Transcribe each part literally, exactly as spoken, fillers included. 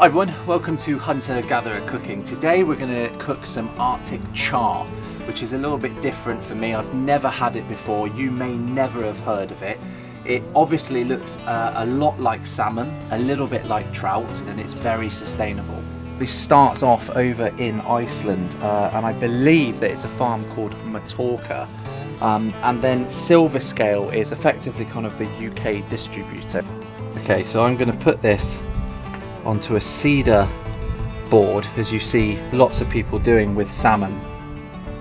Hi everyone, welcome to Hunter Gatherer Cooking. Today we're going to cook some Arctic char, which is a little bit different for me. I've never had it before, you may never have heard of it. It obviously looks uh, a lot like salmon, a little bit like trout, and it's very sustainable. This starts off over in Iceland, uh, and I believe that it's a farm called Matorka. Um, and then Silverscale is effectively kind of the U K distributor. Okay, so I'm going to put this onto a cedar board, as you see lots of people doing with salmon,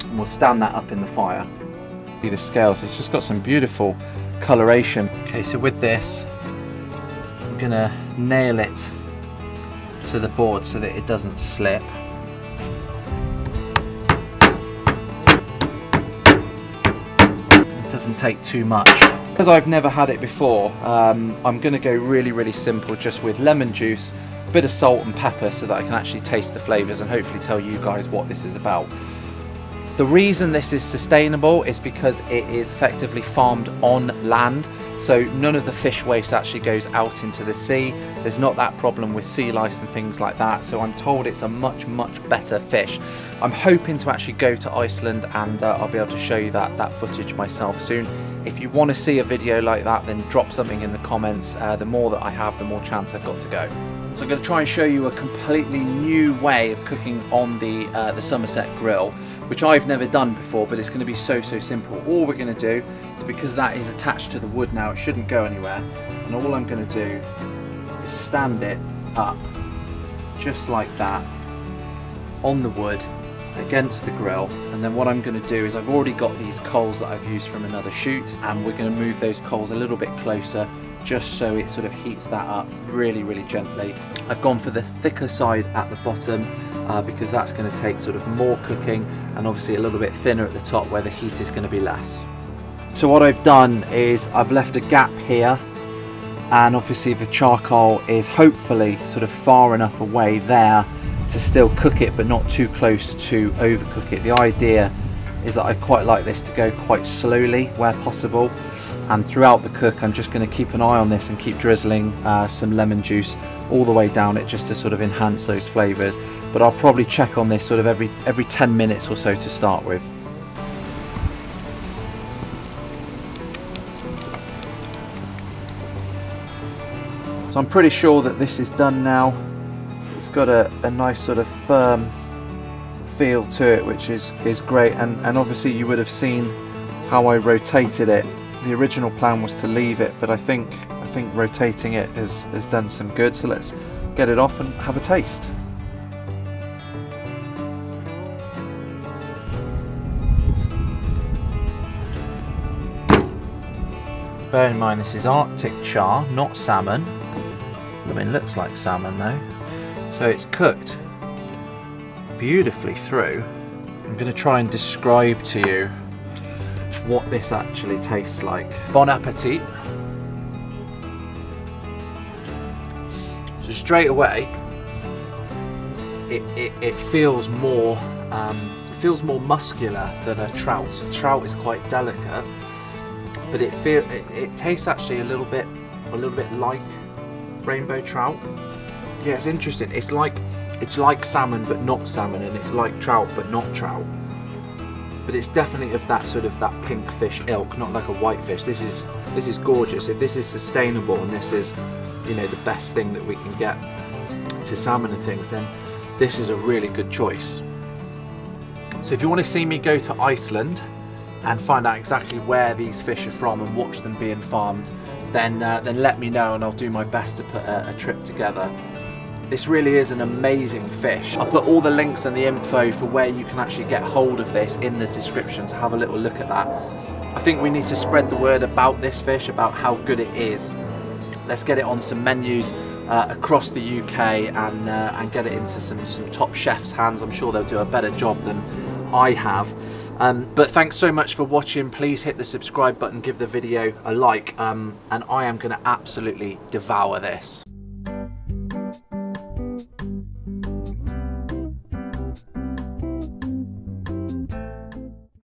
and we'll stand that up in the fire. See the scales, it's just got some beautiful coloration. Okay, so with this I'm gonna nail it to the board so that it doesn't slip. It doesn't take too much. Because I've never had it before, um, I'm going to go really, really simple, just with lemon juice, a bit of salt and pepper, so that I can actually taste the flavours and hopefully tell you guys what this is about. The reason this is sustainable is because it is effectively farmed on land, so none of the fish waste actually goes out into the sea. There's not that problem with sea lice and things like that, so I'm told it's a much, much better fish. I'm hoping to actually go to Iceland, and uh, I'll be able to show you that, that footage myself soon. If you want to see a video like that, then drop something in the comments. Uh, the more that I have, the more chance I've got to go. So I'm going to try and show you a completely new way of cooking on the, uh, the Somerset grill, which I've never done before, but it's going to be so, so simple. All we're going to do is, because that is attached to the wood now, it shouldn't go anywhere, and all I'm going to do is stand it up just like that on the wood against the grill. And then what I'm going to do is, I've already got these coals that I've used from another shoot, and we're going to move those coals a little bit closer just so it sort of heats that up really, really gently. I've gone for the thicker side at the bottom uh, because that's going to take sort of more cooking, and obviously a little bit thinner at the top where the heat is going to be less. So what I've done is I've left a gap here, and obviously the charcoal is hopefully sort of far enough away there to still cook it, but not too close to overcook it. The idea is that I quite like this to go quite slowly where possible, and throughout the cook I'm just going to keep an eye on this and keep drizzling uh, some lemon juice all the way down it, just to sort of enhance those flavours. But I'll probably check on this sort of every every ten minutes or so to start with. So I'm pretty sure that this is done now. It's got a, a nice sort of firm feel to it, which is, is great, and, and obviously you would have seen how I rotated it. The original plan was to leave it, but I think I think rotating it has, has done some good, so let's get it off and have a taste. Bear in mind this is Arctic char, not salmon. I mean, it looks like salmon though. So it's cooked beautifully through. I'm going to try and describe to you what this actually tastes like. Bon appetit. So straight away, it, it, it feels more um, it feels more muscular than a trout. So trout is quite delicate, but it feel it, it tastes actually a little bit a little bit like rainbow trout. Yeah, it's interesting. It's like it's like salmon but not salmon, and it's like trout but not trout. But it's definitely of that sort of that pink fish ilk, not like a white fish. This is this is gorgeous. If this is sustainable and this is, you know, the best thing that we can get to salmon and things, then this is a really good choice. So if you want to see me go to Iceland and find out exactly where these fish are from and watch them being farmed, then uh, then let me know, and I'll do my best to put a, a trip together. This really is an amazing fish. I'll put all the links and the info for where you can actually get hold of this in the description, so have a little look at that. I think we need to spread the word about this fish, about how good it is. Let's get it on some menus uh, across the U K, and, uh, and get it into some, some top chefs' hands. I'm sure they'll do a better job than I have. Um, but thanks so much for watching. Please hit the subscribe button, give the video a like, um, and I am going to absolutely devour this.